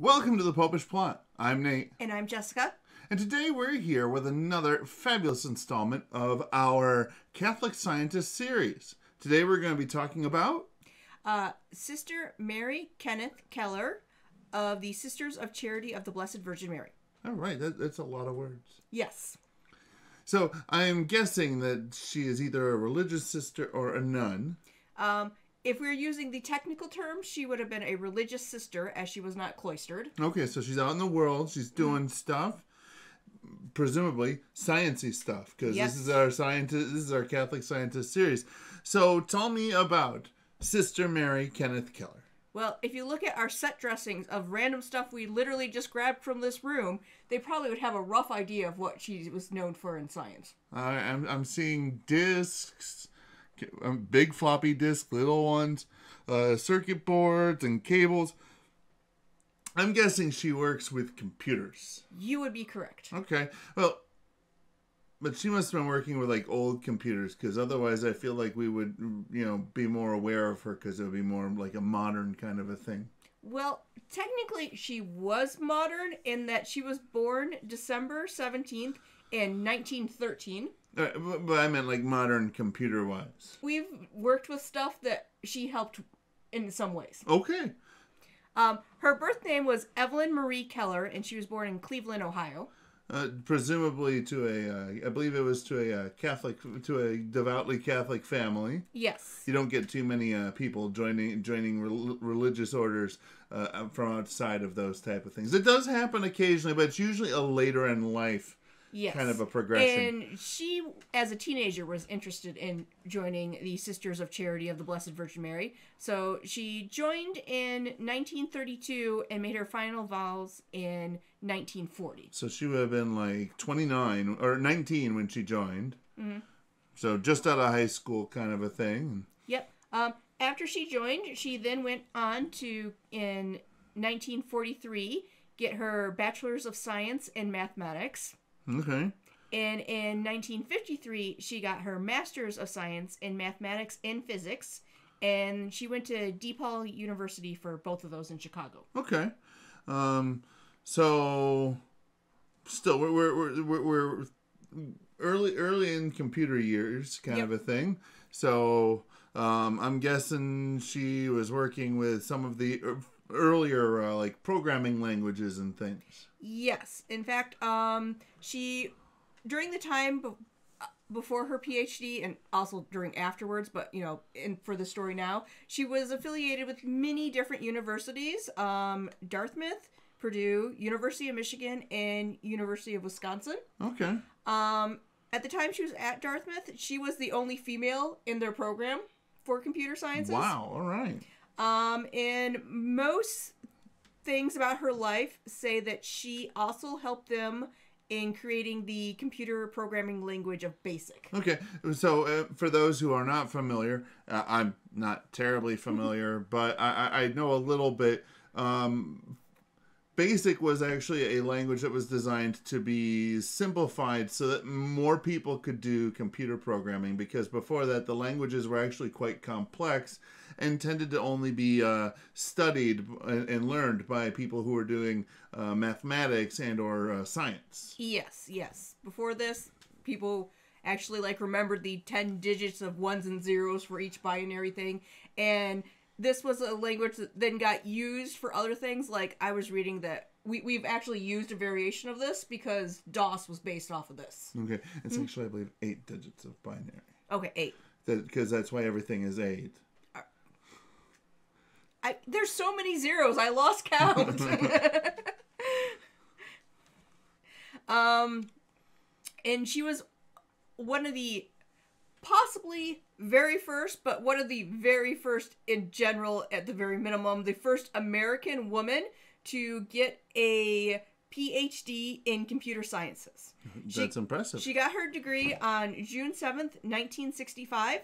Welcome to The Popish Plot. I'm Nate. And I'm Jessica. And today we're here with another fabulous installment of our Catholic Scientist series. Today we're going to be talking about... Sister Mary Kenneth Keller of the Sisters of Charity of the Blessed Virgin Mary. All right, that's a lot of words. Yes. So I'm guessing that she is either a religious sister or a nun. If we're using the technical term, she would have been a religious sister, as she was not cloistered. Okay, so she's out in the world. She's doing stuff, presumably sciencey stuff, because this is our Catholic Scientist series. So tell me about Sister Mary Kenneth Keller. Well, if you look at our set dressings of random stuff we literally just grabbed from this room, they probably would have a rough idea of what she was known for in science. I'm seeing discs, big floppy discs, little ones, circuit boards and cables. I'm guessing she works with computers. You would be correct. Okay. Well, but she must have been working with like old computers, because otherwise I feel like we would, you know, be more aware of her, because it would be more like a modern kind of a thing. Well, technically she was modern in that she was born December 17th in 1913. But I meant like modern computer-wise. We've worked with stuff that she helped in some ways. Okay. Her birth name was Evelyn Marie Keller, and she was born in Cleveland, Ohio. Presumably to a, I believe it was to a Catholic, to a devoutly Catholic family. Yes. You don't get too many people joining religious orders from outside of those type of things. It does happen occasionally, but it's usually a later in life. Yes. Kind of a progression. And she, as a teenager, was interested in joining the Sisters of Charity of the Blessed Virgin Mary. So she joined in 1932 and made her final vows in 1940. So she would have been like 29 or 19 when she joined. Mm-hmm. So just out of high school kind of a thing. Yep. After she joined, she then went on to, in 1943, get her Bachelor's of Science in Mathematics. Okay. And in 1953, she got her Master's of Science in Mathematics and Physics, and she went to DePaul University for both of those in Chicago. Okay. So, still, we're early in computer years, kind of a thing. So, I'm guessing she was working with some of the earlier like programming languages and things. Yes. In fact, she, during the time before her PhD and also during afterwards, but you know, and for the story now, she was affiliated with many different universities, Dartmouth, Purdue, University of Michigan, and University of Wisconsin. Okay. At the time she was at Dartmouth, she was the only female in their program for computer sciences. Wow. All right. And most things about her life say that she also helped them in creating the computer programming language of BASIC. Okay, so for those who are not familiar, I'm not terribly familiar, but I know a little bit. BASIC was actually a language that was designed to be simplified so that more people could do computer programming, because before that, the languages were actually quite complex and tended to only be studied and learned by people who were doing mathematics and or science. Yes, yes. Before this, people actually like remembered the 10 digits of ones and zeros for each binary thing, and this was a language that then got used for other things. Like, I was reading that we've actually used a variation of this because DOS was based off of this. Okay. It's actually, I believe, 8 digits of binary. Okay, 8. Because that's why everything is 8. There's so many zeros, I lost count. And she was one of the possibly very first, but one of the very first in general, at the very minimum, the first American woman to get a PhD in computer sciences. That's impressive. She got her degree on June 7th, 1965.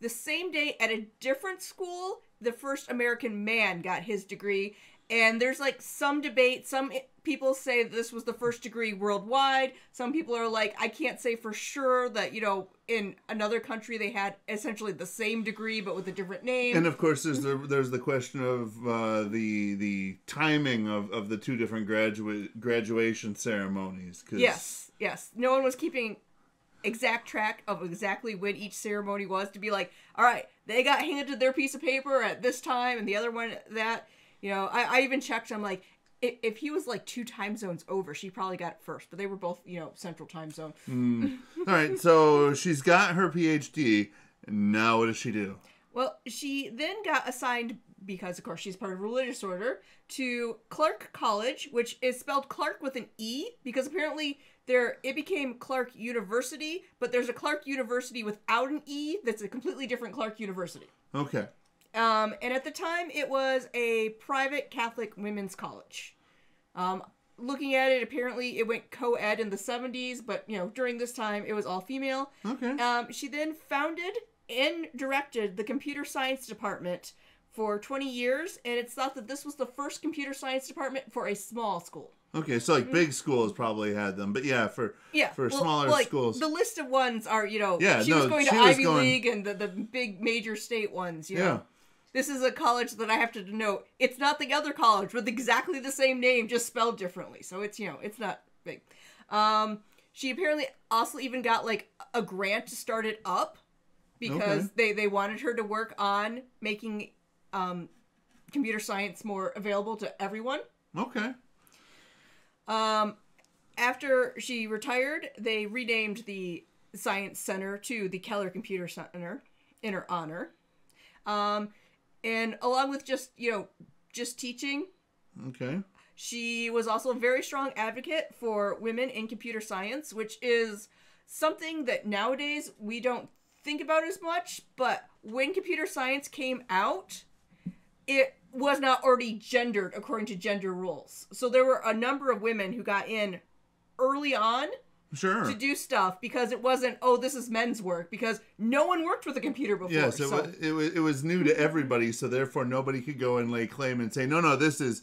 The same day at a different school, the first American man got his degree And there's like some debate. Some people say this was the first degree worldwide. Some people are like, I can't say for sure that, you know, in another country they had essentially the same degree but with a different name. And of course, there's the question of the timing of the two different graduation ceremonies. 'Cause... Yes. No one was keeping exact track of exactly when each ceremony was to be like, all right, they got handed their piece of paper at this time and the other one at that. You know, I even checked. I'm like, if he was like 2 time zones over, she probably got it first. But they were both, you know, central time zone. All right. So she's got her PhD. Now what does she do? Well, she then got assigned, because of course she's part of a religious order, to Clark College, which is spelled Clark with an E, because apparently it became Clark University, but there's a Clark University without an E that's a completely different Clark University. Okay. And at the time, it was a private Catholic women's college. Looking at it, apparently it went co-ed in the 70s, but, you know, during this time, it was all female. Okay. She then founded and directed the computer science department for 20 years, and it's thought that this was the first computer science department for a small school. Okay, so like big schools probably had them, but yeah, for smaller schools. The list of ones are, you know, she was going to Ivy League and the big major state ones, you know. This is a college that I have to denote. It's not the other college with exactly the same name, just spelled differently. So it's, you know, it's not big. She apparently also even got like a grant to start it up because they wanted her to work on making computer science more available to everyone. Okay. After she retired, they renamed the Science Center to the Keller Computer Center in her honor. And along with just, you know, just teaching. Okay. She was also a very strong advocate for women in computer science, which is something that nowadays we don't think about as much. But when computer science came out, it was not already gendered according to gender rules. So there were a number of women who got in early on. Sure. To do stuff, because it wasn't, oh, this is men's work, because no one worked with a computer before. Yes, it was new to everybody, so therefore nobody could go and lay claim and say, no, this is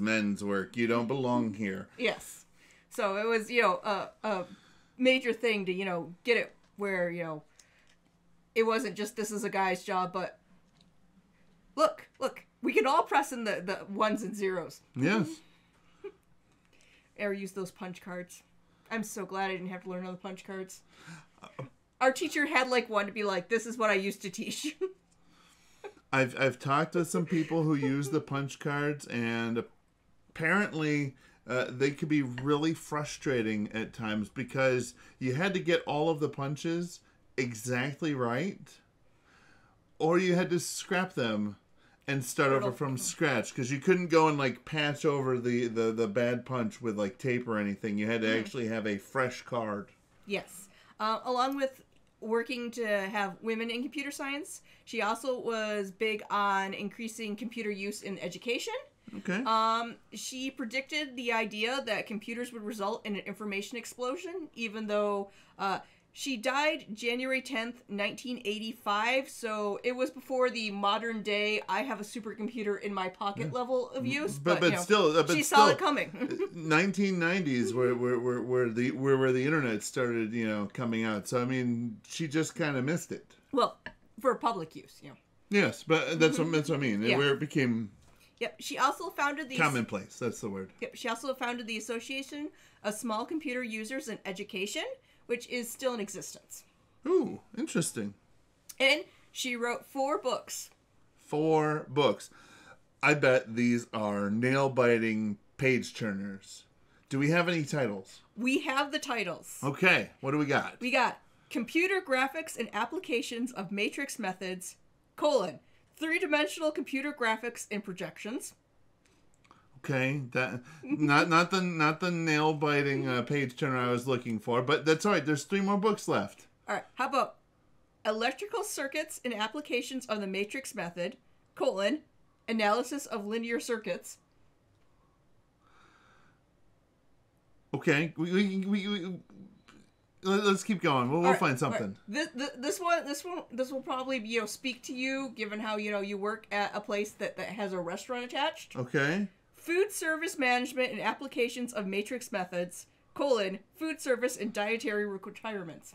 men's work. You don't belong here. Yes. So it was, you know, a major thing to, you know, get it where, you know, it wasn't just this is a guy's job, but look, we can all press in the ones and zeros. Yes. Or use those punch cards. I'm so glad I didn't have to learn all the punch cards. Our teacher had like one to be like, this is what I used to teach. I've talked to some people who use the punch cards, and apparently they could be really frustrating at times because you had to get all of the punches exactly right, or you had to scrap them and start over from scratch, because you couldn't go and like patch over the bad punch with like tape or anything. You had to actually have a fresh card. Yes. Along with working to have women in computer science, she also was big on increasing computer use in education. Okay. She predicted the idea that computers would result in an information explosion, even though she died January 10th, 1985, so it was before the modern day I have a supercomputer in my pocket level of use. But you know, still, she saw it coming. 1990s where the internet started, you know, coming out. So I mean, she just kind of missed it. Well, for public use, you know. Yes, but that's what I mean. Yeah. Where it became. Yep. She also founded the commonplace. That's the word. Yep. She also founded the Association of Small Computer Users in Education, which is still in existence. Ooh, interesting. And she wrote 4 books. 4 books. I bet these are nail-biting page-turners. Do we have any titles? We have the titles. Okay, what do we got? We got Computer Graphics and Applications of Matrix Methods, Three-Dimensional Computer Graphics and Projections. Okay, that not the nail biting page turner I was looking for, but that's all right. There's 3 more books left. All right, how about Electrical Circuits and Applications of the Matrix Method: Analysis of Linear Circuits. Okay, we Let's keep going. We'll find something. Right. This will probably speak to you, given how you work at a place that has a restaurant attached. Okay. Food Service Management and Applications of Matrix Methods, Food Service and Dietary Requirements.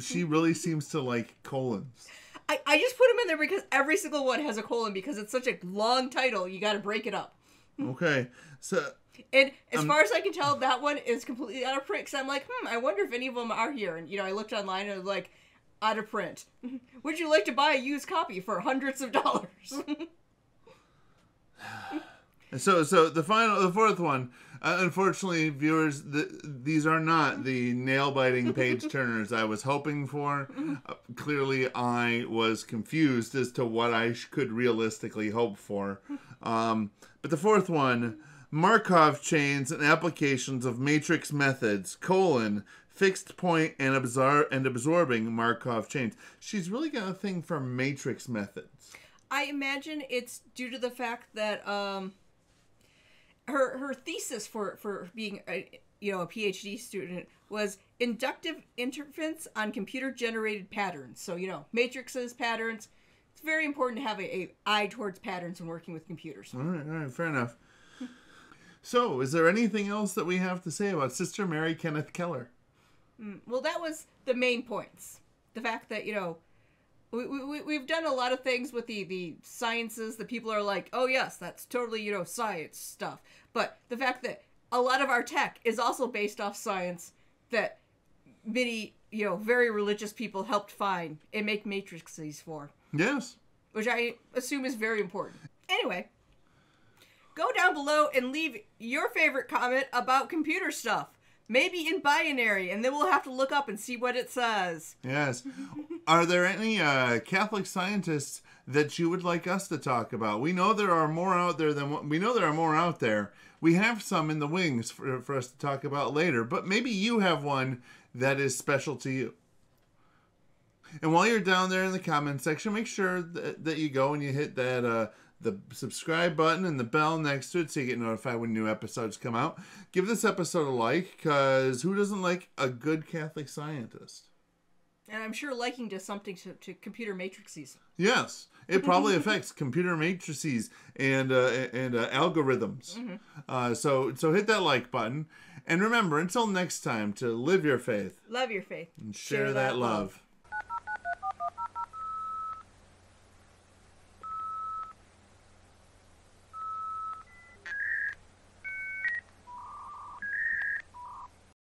She really seems to like colons. I just put them in there because every single one has a colon because it's such a long title. You got to break it up. Okay. So... And as far as I can tell, that one is completely out of print. Because I'm like, I wonder if any of them are here. And, I looked online and I was like, out of print. Would you like to buy a used copy for hundreds of dollars? And so the fourth one, unfortunately, viewers, these are not the nail-biting page-turners I was hoping for. Clearly, I was confused as to what I could realistically hope for. But the fourth one... Markov chains and applications of matrix methods, fixed point and absorbing Markov chains. She's really got a thing for matrix methods. I imagine it's due to the fact that her thesis for being a PhD student was inductive inference on computer generated patterns. So matrices, patterns. It's very important to have an eye towards patterns when working with computers. All right, fair enough. So, is there anything else that we have to say about Sister Mary Kenneth Keller? Well, that was the main points. The fact that, we've done a lot of things with the sciences that people are like, oh, yes, that's totally, science stuff. But the fact that a lot of our tech is also based off science that many, very religious people helped find and make matrices for. Yes. Which I assume is very important. Anyway... Go down below and leave your favorite comment about computer stuff. Maybe in binary, and then we'll have to look up and see what it says. Yes. Are there any Catholic scientists that you would like us to talk about? We know there are more out there than what we know. There are more out there. We have some in the wings for us to talk about later, but maybe you have one that is special to you. And while you're down there in the comment section, make sure that you go and you hit that the subscribe button and the bell next to it so you get notified when new episodes come out. Give this episode a like, because who doesn't like a good Catholic scientist? And I'm sure liking does something to computer matrices. Yes, it probably affects computer matrices and algorithms. Mm-hmm. So hit that like button. And remember, until next time, to live your faith. Love your faith. And share that love.